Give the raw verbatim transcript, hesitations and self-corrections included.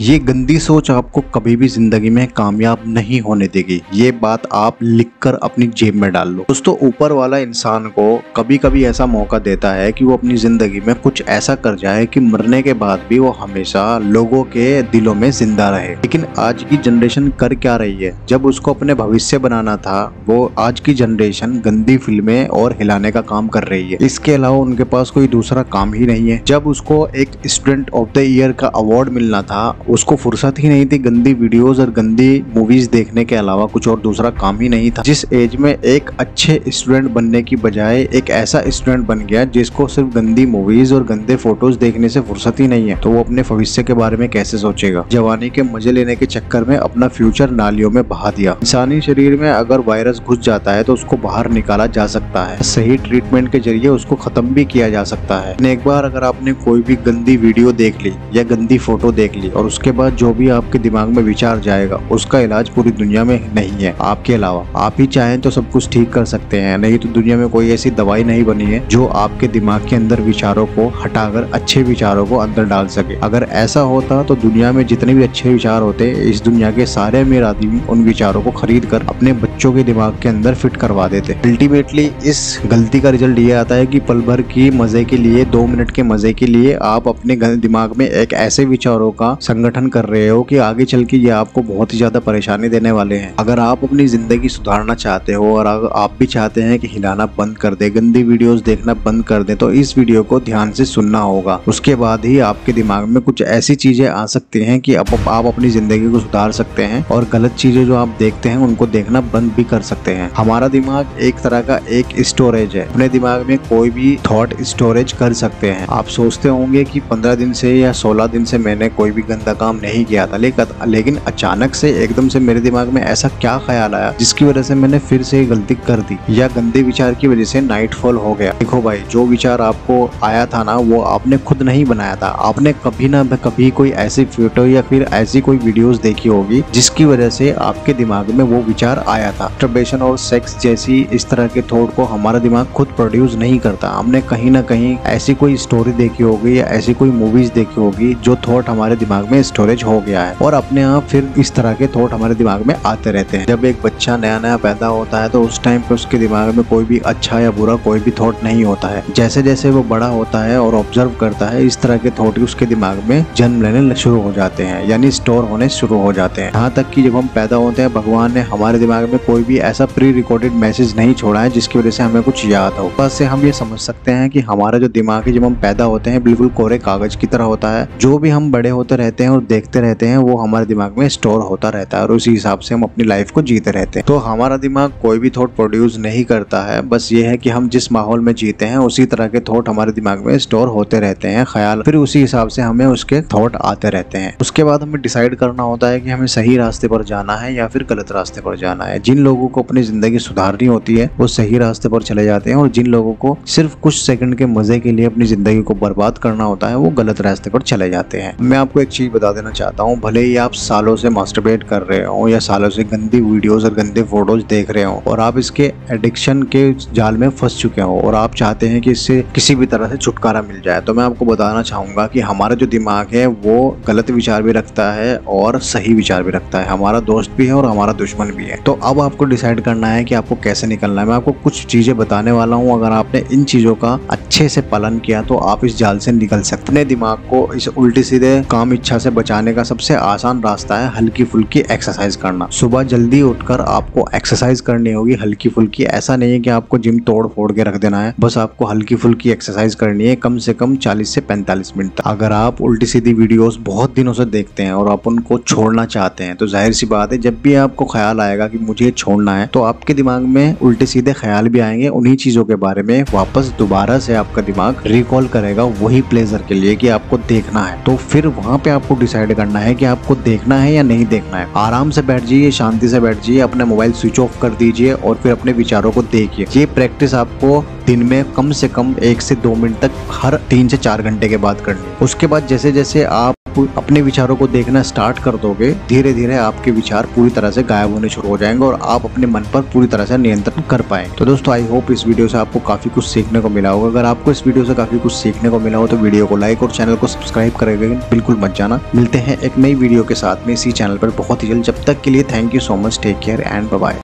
ये गंदी सोच आपको कभी भी जिंदगी में कामयाब नहीं होने देगी। ये बात आप लिखकर अपनी जेब में डाल लो। दोस्तों, ऊपर वाला इंसान को कभी कभी ऐसा मौका देता है कि वो अपनी जिंदगी में कुछ ऐसा कर जाए कि मरने के बाद भी वो हमेशा लोगों के दिलों में जिंदा रहे। लेकिन आज की जनरेशन कर क्या रही है? जब उसको अपने भविष्य बनाना था, वो आज की जनरेशन गंदी फिल्में और हिलाने का काम कर रही है। इसके अलावा उनके पास कोई दूसरा काम ही नहीं है। जब उसको एक स्टूडेंट ऑफ द ईयर का अवार्ड मिलना था, उसको फुर्सत ही नहीं थी। गंदी वीडियोस और गंदी मूवीज देखने के अलावा कुछ और दूसरा काम ही नहीं था। जिस एज में एक अच्छे स्टूडेंट बनने की बजाय एक ऐसा स्टूडेंट बन गया जिसको सिर्फ गंदी मूवीज और गंदे फोटोज देखने से फुर्सत ही नहीं है, तो वो अपने भविष्य के बारे में कैसे सोचेगा? जवानी के मजे लेने के चक्कर में अपना फ्यूचर नालियों में बहा दिया। इंसानी शरीर में अगर वायरस घुस जाता है तो उसको बाहर निकाला जा सकता है। सही ट्रीटमेंट के जरिए उसको खत्म भी किया जा सकता है। एक बार अगर आपने कोई भी गंदी वीडियो देख ली या गंदी फोटो देख ली और उसके बाद जो भी आपके दिमाग में विचार जाएगा, उसका इलाज पूरी दुनिया में नहीं है। आपके अलावा आप ही चाहें तो सब कुछ ठीक कर सकते हैं, नहीं तो दुनिया में कोई ऐसी दवाई नहीं बनी है जो आपके दिमाग के अंदर विचारों को हटाकर अच्छे विचारों को अंदर डाल सके। अगर ऐसा होता तो दुनिया में जितने भी अच्छे विचार होते, इस दुनिया के सारे अमीर आदमी उन विचारों को खरीद कर अपने बच्चों के दिमाग के अंदर फिट करवा देते। अल्टीमेटली इस गलती का रिजल्ट ये आता है कि पल भर की मजे के लिए, दो मिनट के मजे के लिए आप अपने दिमाग में एक ऐसे विचारों का संगठन कर रहे हो कि आगे चल के ये आपको बहुत ही ज्यादा परेशानी देने वाले हैं। अगर आप अपनी जिंदगी सुधारना चाहते हो और आप भी चाहते हैं कि हिलाना बंद कर दे, गंदी वीडियोस देखना बंद कर दे, तो इस वीडियो को ध्यान से सुनना होगा। उसके बाद ही आपके दिमाग में कुछ ऐसी चीजें आ सकती हैं कि आप, आप अपनी जिंदगी को सुधार सकते हैं और गलत चीजें जो आप देखते हैं उनको देखना बंद भी कर सकते हैं। हमारा दिमाग एक तरह का एक स्टोरेज है। अपने दिमाग में कोई भी थॉट स्टोरेज कर सकते हैं। आप सोचते होंगे कि पंद्रह दिन से या सोलह दिन से मैंने कोई भी गंदा काम नहीं किया था, लेकिन अचानक से एकदम से मेरे दिमाग में ऐसा क्या ख्याल आया जिसकी वजह से मैंने फिर से गलती कर दी, या गंदे विचार की वजह से नाइटफॉल हो गया। देखो भाई, जो विचार आपको आया था ना, वो आपने खुद नहीं बनाया था। आपने कभी ना कभी कोई ऐसी फोटो या फिर ऐसी कोई वीडियोस देखी होगी जिसकी वजह से आपके दिमाग में वो विचार आया था। मस्टरबेशन और सेक्स जैसी इस तरह के थॉट को हमारा दिमाग खुद प्रोड्यूस नहीं करता। हमने कहीं ना कहीं ऐसी कोई स्टोरी देखी होगी या ऐसी कोई मूवीज देखी होगी जो थॉट हमारे दिमाग में स्टोरेज हो गया है और अपने आप फिर इस तरह के थॉट हमारे दिमाग में आते रहते हैं। जब एक बच्चा नया नया पैदा होता है तो उस टाइम पर उसके दिमाग में कोई भी अच्छा या बुरा कोई भी थॉट नहीं होता है। जैसे जैसे वो बड़ा होता है और ऑब्जर्व करता है, इस तरह के थॉट उसके दिमाग में जन्म लेने शुरू हो जाते हैं, यानी स्टोर होने शुरू हो जाते हैं। यहाँ तक कि जब हम पैदा होते हैं, भगवान ने हमारे दिमाग में कोई भी ऐसा प्री रिकॉर्डेड मैसेज नहीं छोड़ा है जिसकी वजह से हमें कुछ याद हो। बस से हम ये समझ सकते हैं कि हमारा जो दिमाग है जब हम पैदा होते हैं बिल्कुल कोरे कागज की तरह होता है। जो भी हम बड़े होते रहते हैं और देखते रहते हैं वो हमारे दिमाग में स्टोर होता रहता है और उसी हिसाब से हम अपनी लाइफ को जीते रहते हैं। तो हमारा दिमाग कोई भी थॉट प्रोड्यूस नहीं करता है। बस ये है कि हम जिस माहौल में जीते हैं उसी तरह के थॉट हमारे दिमाग में स्टोर होते रहते हैं। ख्याल फिर उसी हिसाब से हमें उसके थॉट आते रहते हैं। उसके बाद हमें डिसाइड करना होता है कि हमें सही रास्ते पर जाना है या फिर गलत रास्ते पर जाना है। जिन लोगों को अपनी जिंदगी सुधारनी होती है वो सही रास्ते पर चले जाते हैं और जिन लोगों को सिर्फ कुछ सेकंड के मजे के लिए अपनी जिंदगी को बर्बाद करना होता है वो गलत रास्ते पर चले जाते हैं। मैं आपको एक चीज बता देना चाहता हूँ, भले ही आप सालों से मास्टरबेट कर रहे हो या सालों से गंदी वीडियोस और गंदे फोटोज देख रहे हो और आप इसके एडिक्शन के जाल में फंस चुके हो और आप चाहते हैं कि इससे किसी भी तरह से छुटकारा मिल जाए, तो मैं आपको बताना चाहूंगा कि हमारा जो दिमाग है वो गलत विचार भी रखता है और सही विचार भी रखता है। हमारा दोस्त भी है और हमारा दुश्मन भी है। तो अब आपको डिसाइड करना है कि आपको कैसे निकलना है। मैं आपको कुछ चीजें बताने वाला हूँ, अगर आपने इन चीजों का अच्छे से पालन किया तो आप इस जाल से निकल सकते। अपने दिमाग को इस उल्टी सीधे काम इच्छा से बचाने का सबसे आसान रास्ता है हल्की फुल्की एक्सरसाइज करना। सुबह जल्दी उठकर आपको एक्सरसाइज करनी होगी, हल्की फुल्की। ऐसा नहीं है कि आपको जिम तोड़ फोड़ के रख देना है, बस आपको हल्की फुल्की एक्सरसाइज करनी है, कम से कम चालीस से पैंतालीस मिनट तक। अगर आप उल्टी सीधी वीडियोस बहुत दिनों से देखते हैं और आप उनको छोड़ना चाहते हैं तो जाहिर सी बात है, जब भी आपको ख्याल आएगा कि मुझे छोड़ना है तो आपके दिमाग में उल्टे सीधे ख्याल भी आएंगे। उन्ही चीजों के बारे में वापस दोबारा से आपका दिमाग रिकॉल करेगा, वही प्लेजर के लिए कि आपको देखना है। तो फिर वहां पे आपको डिसाइड करना है कि आपको देखना है या नहीं देखना है। आराम से बैठ जाइए, शांति से बैठ जाइए, अपना मोबाइल स्विच ऑफ कर दीजिए और फिर अपने विचारों को देखिए। ये प्रैक्टिस आपको दिन में कम से कम एक से दो मिनट तक हर तीन से चार घंटे के बाद करनी है। उसके बाद जैसे जैसे आप आप अपने विचारों को देखना स्टार्ट कर दोगे, धीरे धीरे आपके विचार पूरी तरह से गायब होने शुरू हो जाएंगे और आप अपने मन पर पूरी तरह से नियंत्रण कर पाए। तो दोस्तों आई होप इस वीडियो से आपको काफी कुछ सीखने को मिला होगा। अगर आपको इस वीडियो से काफी कुछ सीखने को मिला हो तो वीडियो को लाइक और चैनल को सब्सक्राइब करेंगे बिल्कुल मत जाना। मिलते हैं एक नई वीडियो के साथ में इसी चैनल पर बहुत ही जल्द। जब तक के लिए thank you so much, take care and bye bye.